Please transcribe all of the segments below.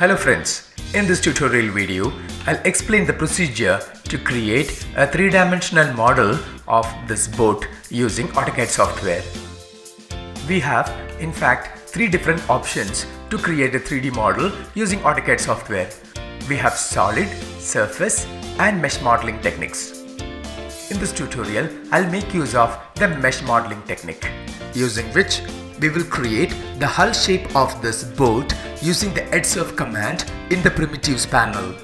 Hello friends, in this tutorial video, I'll explain the procedure to create a three-dimensional model of this boat using AutoCAD software. We have, in fact, three different options to create a 3D model using AutoCAD software. We have solid, surface and mesh modeling techniques. In this tutorial, I'll make use of the mesh modeling technique, using which we will create the hull shape of this boat using the EdSurf command in the primitives panel.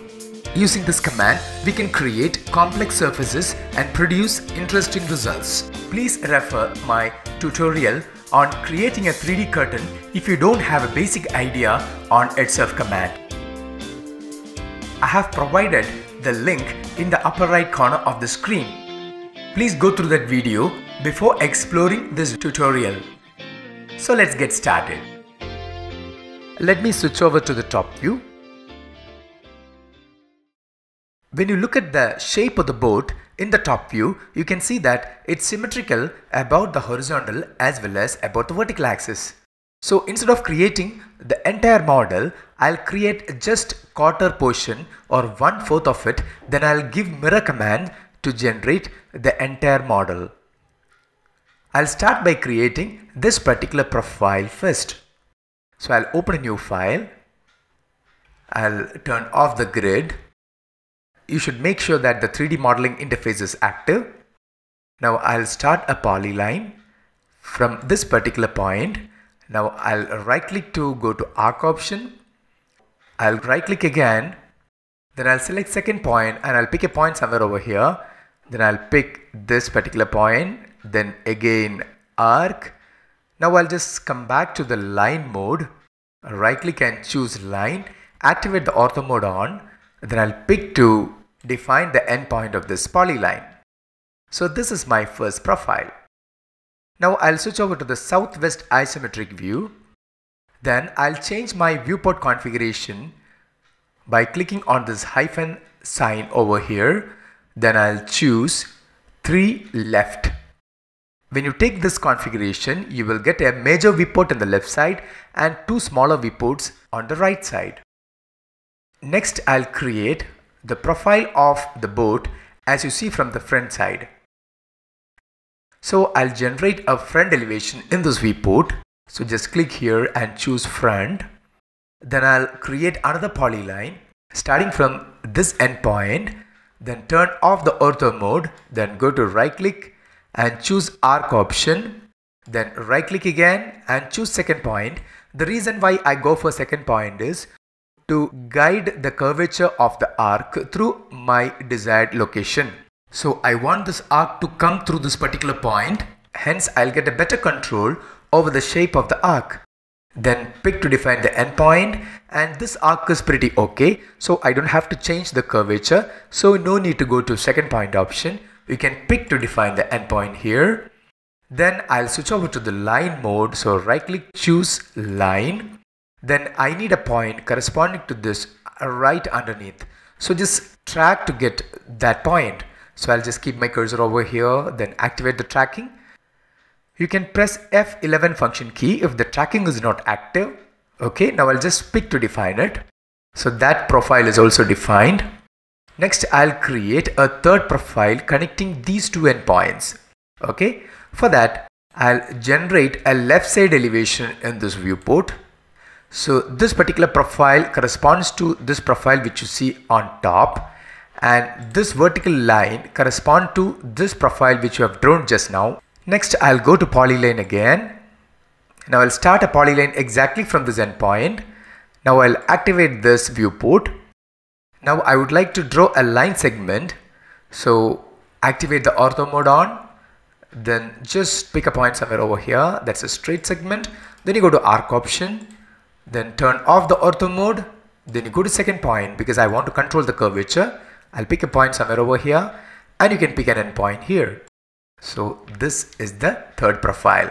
Using this command, we can create complex surfaces and produce interesting results. Please refer my tutorial on creating a 3D curtain if you don't have a basic idea on EdSurf command. I have provided the link in the upper right corner of the screen. Please go through that video before exploring this tutorial. So let's get started. Let me switch over to the top view. When you look at the shape of the boat in the top view, you can see that it's symmetrical about the horizontal as well as about the vertical axis. So instead of creating the entire model, I'll create just quarter portion or 1/4 of it, then I'll give mirror command to generate the entire model. I'll start by creating this particular profile first. So I'll open a new file. I'll turn off the grid. You should make sure that the 3D modeling interface is active. Now I'll start a polyline from this particular point. Now I'll right click to go to arc option. I'll right click again. Then I'll select second point and I'll pick a point somewhere over here. Then I'll pick this particular point. Then again arc. Now I'll just come back to the line mode. Right click and choose line. Activate the ortho mode on. Then I'll pick to define the end point of this polyline. So this is my first profile. Now I'll switch over to the southwest isometric view. Then I'll change my viewport configuration by clicking on this hyphen sign over here. Then I'll choose 3 left. When you take this configuration, you will get a major viewport on the left side and 2 smaller viewports on the right side. Next, I'll create the profile of the boat as you see from the front side. So I'll generate a front elevation in this viewport. So just click here and choose front. Then I'll create another polyline starting from this endpoint. Then turn off the ortho mode. Then go to right click and choose arc option. Then right click again and choose second point. The reason why I go for second point is to guide the curvature of the arc through my desired location. So I want this arc to come through this particular point. Hence I'll get a better control over the shape of the arc. Then pick to define the endpoint, and this arc is pretty okay, so I don't have to change the curvature, so no need to go to second point option. You can pick to define the endpoint here. Then I'll switch over to the line mode, so right click, choose line. Then I need a point corresponding to this right underneath, so just track to get that point. So I'll just keep my cursor over here, then activate the tracking. You can press F11 function key if the tracking is not active. Okay, now I'll just pick to define it. So that profile is also defined. Next, I'll create a third profile connecting these two endpoints. Okay, for that, I'll generate a left side elevation in this viewport. So this particular profile corresponds to this profile which you see on top. And this vertical line corresponds to this profile which you have drawn just now. Next, I'll go to polyline again. Now I'll start a polyline exactly from this endpoint. Now I'll activate this viewport. Now I would like to draw a line segment. So activate the ortho mode on. Then just pick a point somewhere over here. That's a straight segment. Then you go to arc option. Then turn off the ortho mode. Then you go to second point because I want to control the curvature. I'll pick a point somewhere over here, and you can pick an endpoint here. So this is the third profile.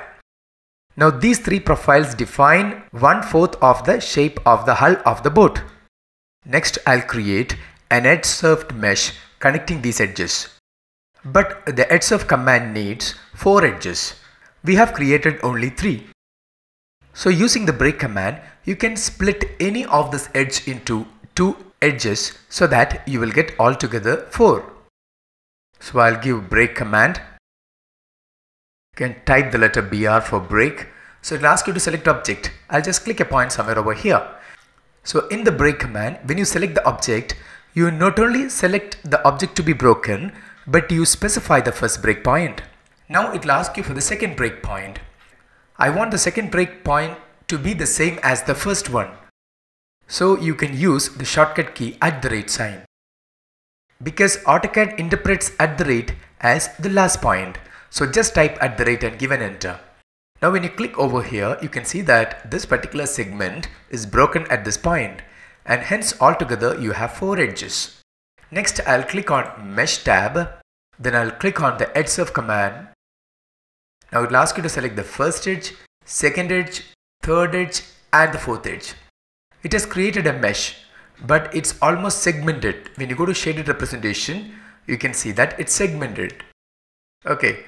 Now these three profiles define 1/4 of the shape of the hull of the boat. Next I'll create an EdSurfed mesh connecting these edges. But the EdSurf command needs 4 edges. We have created only 3. So using the break command, you can split any of this edge into two edges so that you will get altogether 4. So I'll give break command. You can type the letter BR for break. So it'll ask you to select object. I'll just click a point somewhere over here. So in the break command, when you select the object, you not only select the object to be broken, but you specify the first breakpoint. Now it'll ask you for the second breakpoint. I want the second breakpoint to be the same as the first one. So you can use the shortcut key @ sign. Because AutoCAD interprets @ as the last point. So just type @ and give an enter. Now when you click over here, you can see that this particular segment is broken at this point, and hence altogether you have 4 edges. Next I'll click on Mesh tab, then I'll click on the EdSurf command. Now it'll ask you to select the first edge, second edge, third edge and the fourth edge. It has created a mesh, but it's almost segmented. When you go to shaded representation, you can see that it's segmented. Okay.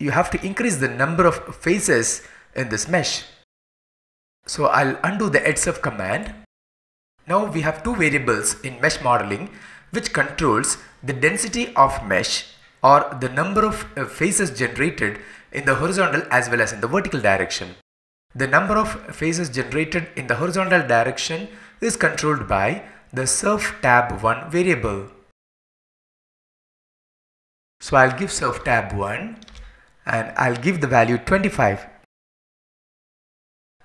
You have to increase the number of faces in this mesh. So I'll undo the EdSurf command. Now we have 2 variables in mesh modeling which controls the density of mesh or the number of faces generated in the horizontal as well as in the vertical direction. The number of faces generated in the horizontal direction is controlled by the SurfTab1 variable. So I'll give SurfTab1 and I'll give the value 25.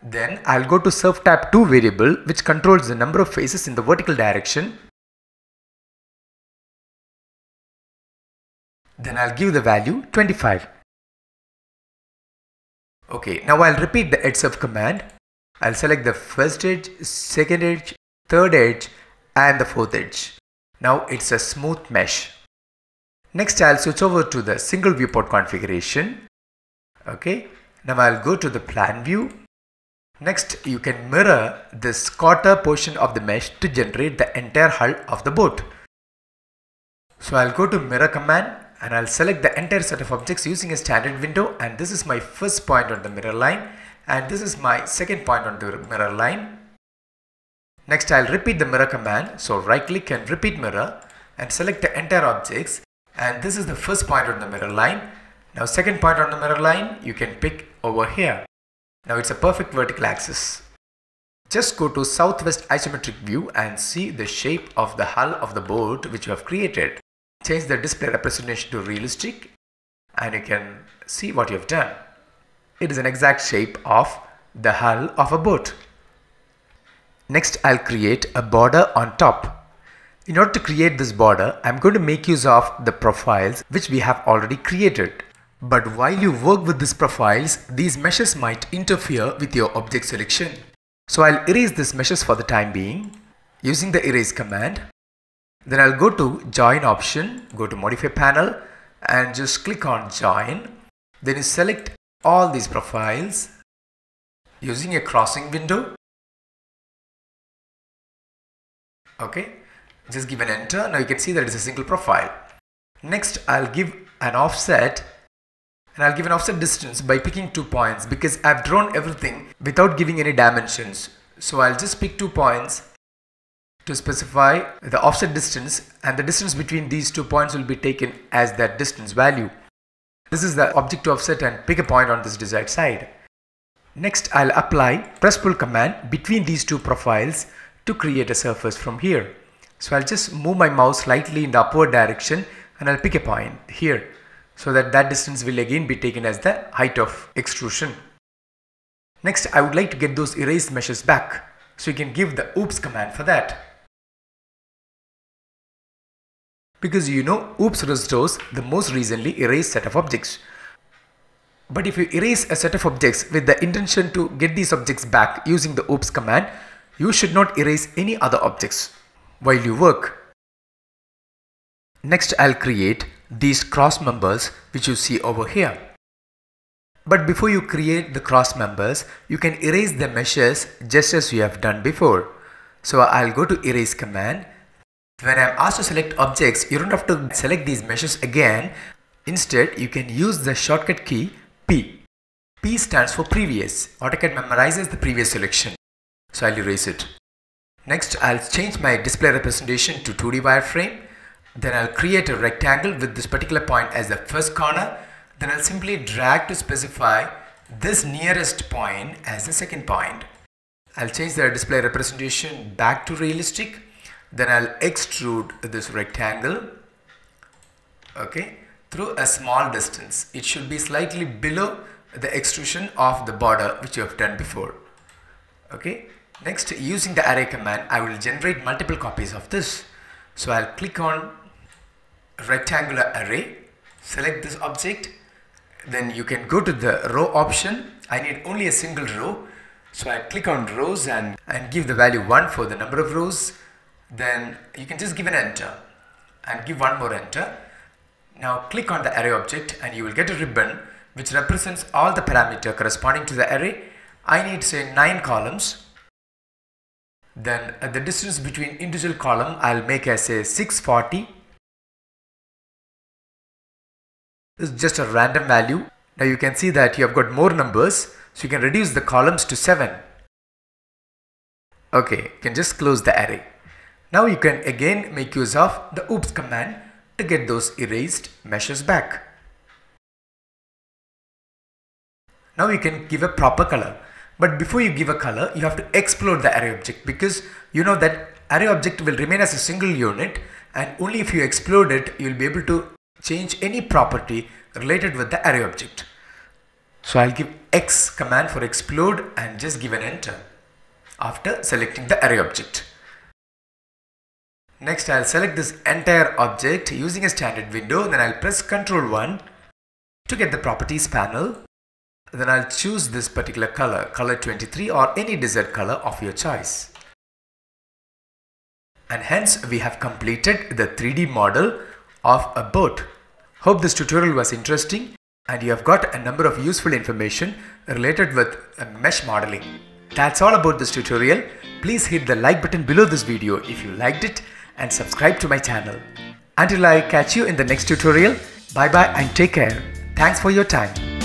Then I'll go to SurfTab2 variable which controls the number of faces in the vertical direction. Then I'll give the value 25. Okay, now I'll repeat the EdSurf command. I'll select the first edge, second edge, third edge and the fourth edge. Now it's a smooth mesh. Next I'll switch over to the single viewport configuration. Okay, now I'll go to the plan view. Next you can mirror this quarter portion of the mesh to generate the entire hull of the boat. So I'll go to mirror command and I'll select the entire set of objects using a standard window, and this is my first point on the mirror line and this is my second point on the mirror line. Next I'll repeat the mirror command, so right click and repeat mirror and select the entire objects. And this is the first point on the mirror line. Now second point on the mirror line you can pick over here. Now it's a perfect vertical axis. Just go to southwest isometric view and see the shape of the hull of the boat which you have created. Change the display representation to realistic and you can see what you have done. It is an exact shape of the hull of a boat. Next I'll create a border on top. In order to create this border, I'm going to make use of the profiles which we have already created. But while you work with these profiles, these meshes might interfere with your object selection. So I'll erase these meshes for the time being using the erase command. Then I'll go to join option, go to modify panel and just click on join. Then you select all these profiles using a crossing window. Okay. Just give an enter. Now you can see that it's a single profile. Next I'll give an offset and I'll give an offset distance by picking 2 points because I've drawn everything without giving any dimensions. So I'll just pick 2 points to specify the offset distance, and the distance between these 2 points will be taken as that distance value. This is the object to offset and pick a point on this desired side. Next I'll apply press pull command between these 2 profiles to create a surface from here. So I'll just move my mouse slightly in the upward direction and I'll pick a point here so that that distance will again be taken as the height of extrusion. Next I would like to get those erased meshes back, so you can give the oops command for that. Because you know oops restores the most recently erased set of objects. But if you erase a set of objects with the intention to get these objects back using the oops command, you should not erase any other objects while you work. Next I'll create these cross members which you see over here. But before you create the cross members, you can erase the meshes just as you have done before. So I'll go to erase command. When I'm asked to select objects, you don't have to select these meshes again. Instead you can use the shortcut key P. P stands for previous. AutoCAD memorizes the previous selection. So I'll erase it. Next, I'll change my display representation to 2D wireframe. Then I'll create a rectangle with this particular point as the first corner. Then I'll simply drag to specify this nearest point as the second point. I'll change the display representation back to realistic. Then I'll extrude this rectangle, okay, through a small distance. It should be slightly below the extrusion of the border which you have done before, okay. Next, using the array command, I will generate multiple copies of this. So I'll click on rectangular array, select this object, then you can go to the row option. I need only a single row. So I click on rows and give the value 1 for the number of rows. Then you can just give an enter and give one more enter. Now click on the array object and you will get a ribbon which represents all the parameters corresponding to the array. I need say 9 columns. Then the distance between individual column I'll make as say 640. This is just a random value. Now you can see that you have got more numbers, so you can reduce the columns to 7. Okay, you can just close the array. Now you can again make use of the oops command to get those erased meshes back. Now you can give a proper color. But before you give a color, you have to explode the array object, because you know that array object will remain as a single unit, and only if you explode it, you will be able to change any property related with the array object. So I'll give X command for explode and just give an enter after selecting the array object. Next, I'll select this entire object using a standard window. Then I'll press Ctrl+1 to get the properties panel. Then I'll choose this particular color, color 23, or any desired color of your choice. And hence we have completed the 3D model of a boat. Hope this tutorial was interesting and you have got a number of useful information related with mesh modeling. That's all about this tutorial. Please hit the like button below this video if you liked it, and subscribe to my channel. Until I catch you in the next tutorial, bye bye and take care. Thanks for your time.